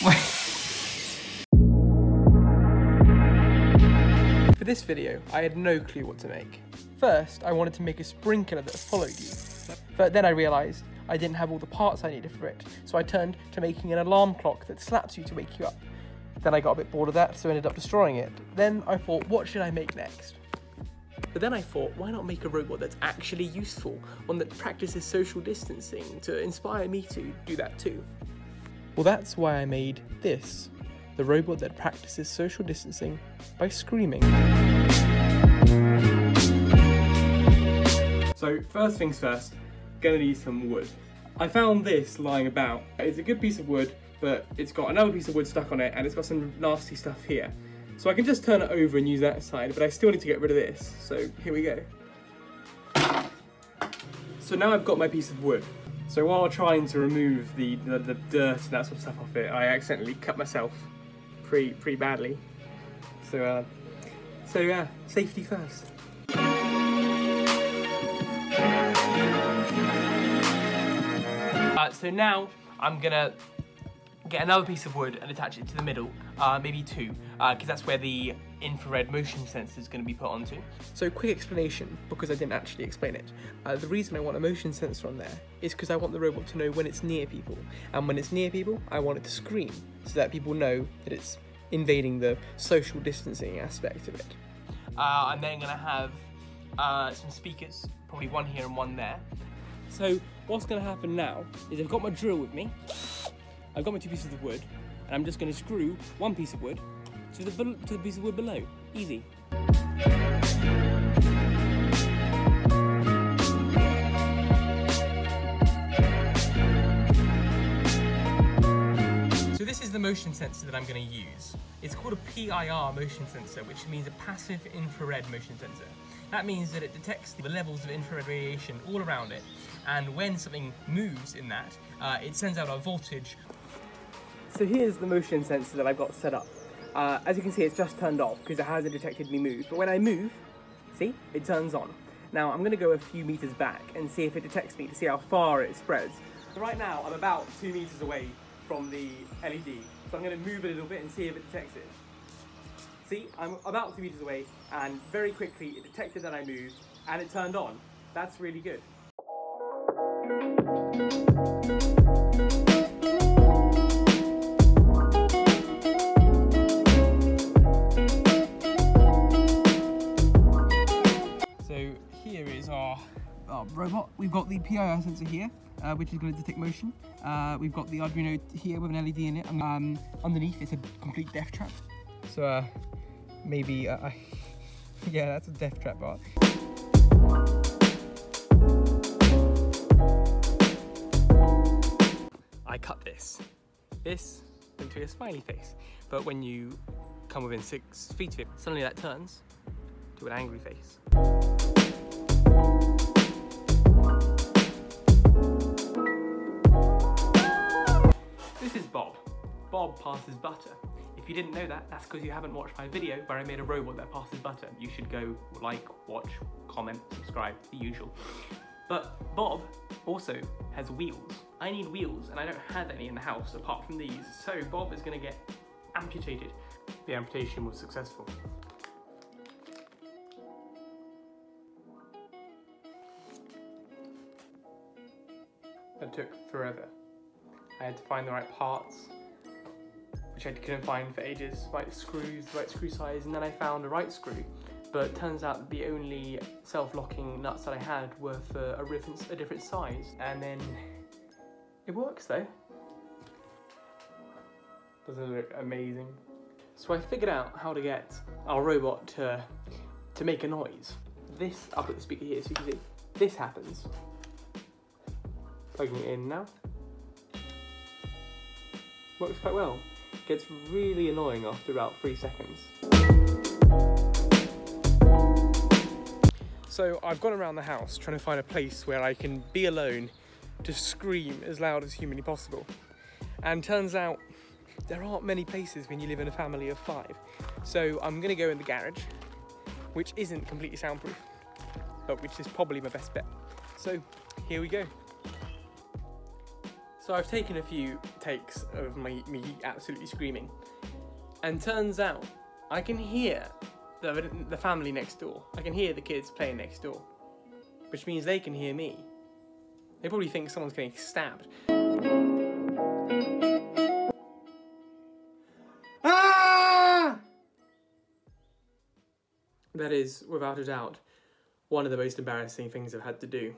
For this video, I had no clue what to make. First, I wanted to make a sprinkler that followed you, but then I realised I didn't have all the parts I needed for it, so I turned to making an alarm clock that slaps you to wake you up. Then I got a bit bored of that, so I ended up destroying it. Then I thought, what should I make next? But then I thought, why not make a robot that's actually useful, one that practices social distancing, to inspire me to do that too. Well, that's why I made this, the robot that practices social distancing by screaming. So first things first, gonna need some wood. I found this lying about. It's a good piece of wood, but it's got another piece of wood stuck on it, and it's got some nasty stuff here. So I can just turn it over and use that side, but I still need to get rid of this. So here we go. So now I've got my piece of wood. So while trying to remove the dirt and that sort of stuff off it, I accidentally cut myself pretty badly. So safety first. So now I'm gonna get another piece of wood and attach it to the middle, maybe two, because that's where the infrared motion sensor is going to be put onto. So quick explanation, because I didn't actually explain it. The reason I want a motion sensor on there is because I want the robot to know when it's near people, and when it's near people, I want it to scream, so that people know that it's invading the social distancing aspect of it. I'm then going to have some speakers, probably one here and one there. So what's going to happen now is I've got my drill with me. I've got my two pieces of wood, and I'm just going to screw one piece of wood to the piece of wood below. Easy. So this is the motion sensor that I'm going to use. It's called a PIR motion sensor, which means a passive infrared motion sensor. That means that it detects the levels of infrared radiation all around it, and when something moves in that, it sends out a voltage. So here's the motion sensor that I've got set up. As you can see, it's just turned off because it hasn't detected me move, but when I move, see, it turns on. Now I'm going to go a few meters back and see if it detects me to see how far it spreads. Right now I'm about 2 meters away from the LED, so I'm going to move a little bit and see if it detects it. See, I'm about 2 meters away, and very quickly it detected that I moved, and it turned on. That's really good. So here is our robot. We've got the PIR sensor here, which is going to detect motion. We've got the Arduino here with an LED in it, and underneath it's a complete death trap. So yeah, that's a death trap bar. I cut this into a smiley face, but when you come within 6 feet of it, suddenly that turns to an angry face. This is Bob. Bob passes butter. If you didn't know that, that's because you haven't watched my video where I made a robot that passes butter. You should go like, watch, comment, subscribe, the usual. But Bob also has wheels. I need wheels, and I don't have any in the house apart from these, so Bob is going to get amputated. The amputation was successful. That took forever. I had to find the right parts, which I couldn't find for ages, right screws, the right screw size, and then I found a right screw. But it turns out the only self-locking nuts that I had were for a different size, and then it works though. Doesn't it look amazing? So I figured out how to get our robot to make a noise. This, I'll put the speaker here so you can see. This happens. Plugging it in now. Works quite well. Gets really annoying after about 3 seconds. So I've gone around the house trying to find a place where I can be alone to scream as loud as humanly possible. And turns out there aren't many places when you live in a family of 5. So I'm gonna go in the garage, which isn't completely soundproof, but which is probably my best bet. So here we go. So I've taken a few takes of me absolutely screaming, and turns out I can hear the family next door. I can hear the kids playing next door, which means they can hear me. They probably think someone's getting stabbed. Ah! That is, without a doubt, one of the most embarrassing things I've had to do.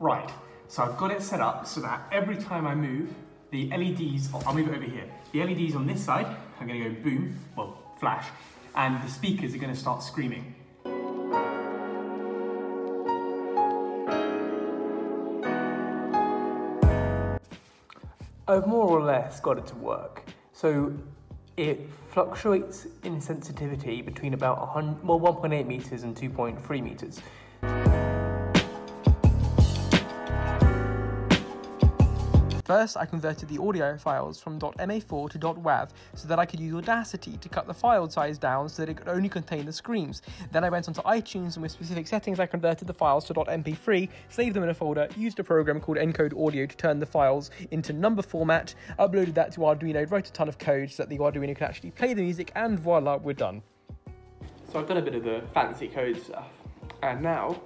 Right, so I've got it set up so that every time I move, the LEDs, I'll move it over here. The LEDs on this side are going to go boom, well, flash, and the speakers are going to start screaming. I've more or less got it to work. So it fluctuates in sensitivity between about 1.8 meters and 2.3 meters. First, I converted the audio files from .ma4 to .wav so that I could use Audacity to cut the file size down so that it could only contain the screams. Then I went onto iTunes, and with specific settings I converted the files to .mp3, saved them in a folder, used a program called Encode Audio to turn the files into number format, uploaded that to Arduino, wrote a ton of code so that the Arduino could actually play the music, and voila, we're done. So I've done a bit of the fancy code stuff, and now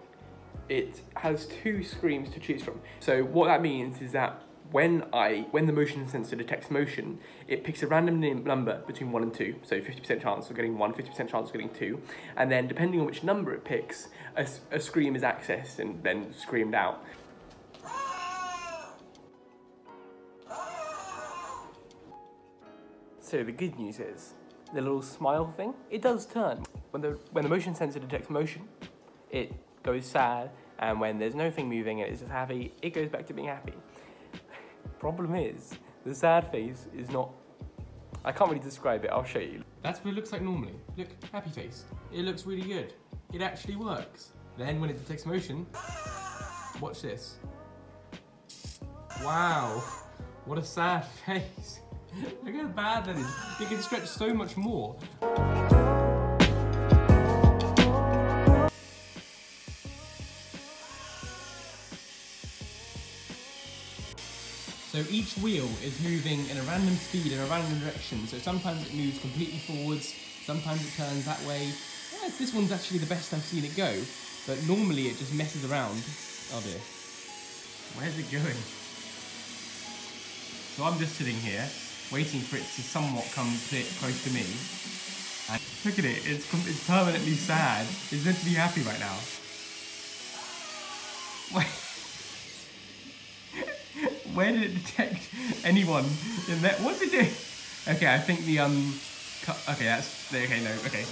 it has two screams to choose from. So what that means is that when the motion sensor detects motion, it picks a random number between 1 and 2, so 50% chance of getting 1, 50% chance of getting 2, and then depending on which number it picks, a scream is accessed and then screamed out. So the good news is, the little smile thing, it does turn. When the motion sensor detects motion, it goes sad, and when there's nothing moving and it's just happy, it goes back to being happy. Problem is, the sad face is not... I can't really describe it, I'll show you. That's what it looks like normally. Look, happy face. It looks really good. It actually works. Then when it detects motion, watch this. Wow, what a sad face. Look how bad that is. It can stretch so much more. So each wheel is moving in a random speed in a random direction, so sometimes it moves completely forwards, sometimes it turns that way. Yes, this one's actually the best I've seen it go, but normally it just messes around. Oh dear. Where's it going? So I'm just sitting here, waiting for it to somewhat come close to me. And look at it, it's permanently sad. It's meant to be happy right now. Wait. Where did it detect anyone in that? What's it doing? Okay, I think the okay, that's okay. No, okay.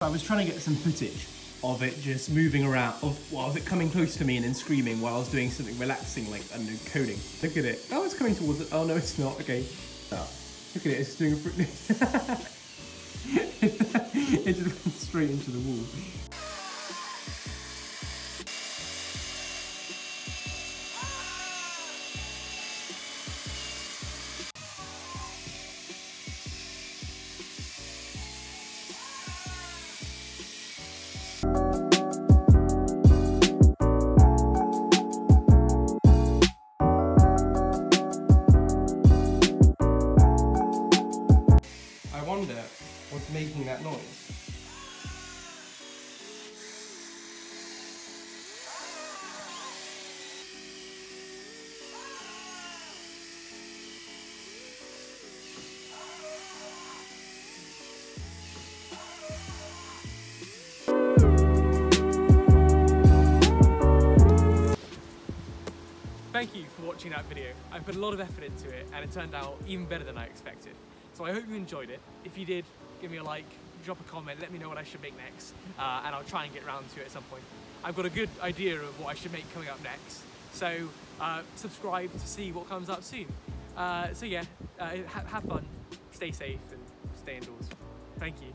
I was trying to get some footage of it just moving around, of it coming close to me and then screaming while I was doing something relaxing, like coding. Look at it. Oh, it's coming towards it. Oh no, it's not. Okay. Oh, look at it. It's doing a it just went straight into the wall. What's making that noise? Thank you for watching that video. I put a lot of effort into it and it turned out even better than I expected. So I hope you enjoyed it. If you did, give me a like, drop a comment, let me know what I should make next, and I'll try and get around to it at some point. I've got a good idea of what I should make coming up next, so subscribe to see what comes up soon. So yeah, have fun, stay safe, and stay indoors. Thank you.